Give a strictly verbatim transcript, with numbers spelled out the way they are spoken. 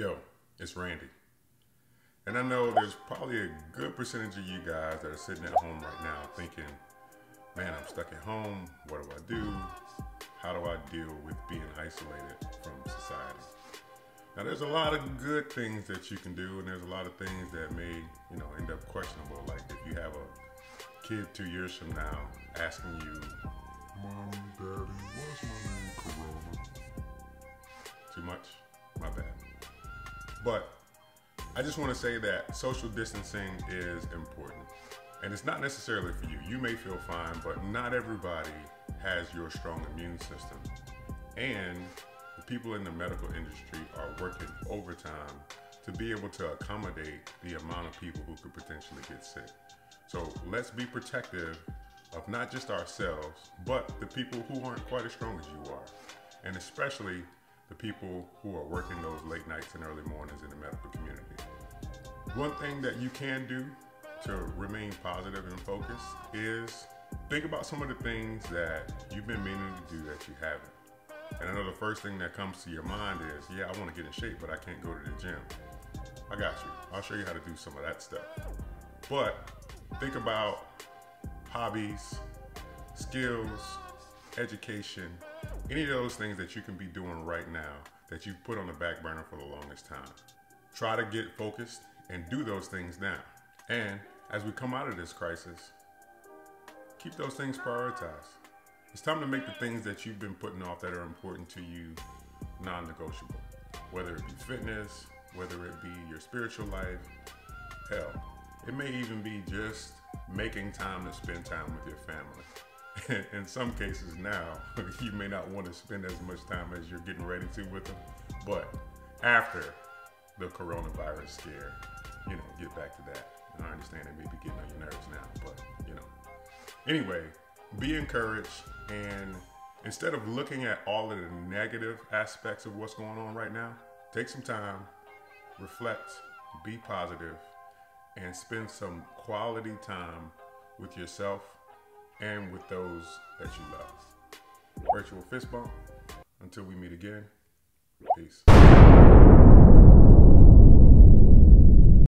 Yo, it's Randy. And I know there's probably a good percentage of you guys that are sitting at home right now thinking, man, I'm stuck at home. What do I do? How do I deal with being isolated from society? Now, there's a lot of good things that you can do, and there's a lot of things that may, you know, end up questionable. Like if you have a kid two years from now asking you, Mom, Daddy, why's my name Corona? Too much? My bad. But I just want to say that social distancing is important. And it's not necessarily for you. You may feel fine, but not everybody has your strong immune system. And the people in the medical industry are working overtime to be able to accommodate the amount of people who could potentially get sick. So let's be protective of not just ourselves, but the people who aren't quite as strong as you are. And especially the people who are working those late nights and early mornings in the medical community. One thing that you can do to remain positive and focused is think about some of the things that you've been meaning to do that you haven't. And I know the first thing that comes to your mind is, yeah, I want to get in shape, but I can't go to the gym. I got you. I'll show you how to do some of that stuff. But think about hobbies, skills, education, any of those things that you can be doing right now that you've put on the back burner for the longest time. Try to get focused and do those things now. And as we come out of this crisis, keep those things prioritized. It's time to make the things that you've been putting off that are important to you non-negotiable, whether it be fitness, whether it be your spiritual life. Hell, it may even be just making time to spend time with your family. In some cases now, you may not want to spend as much time as you're getting ready to with them, but after the coronavirus scare, you know, get back to that. And I understand it may be getting on your nerves now, but, you know. Anyway, be encouraged, and instead of looking at all of the negative aspects of what's going on right now, take some time, reflect, be positive, and spend some quality time with yourself and with those that you love. Virtual fist bump. Until we meet again, peace.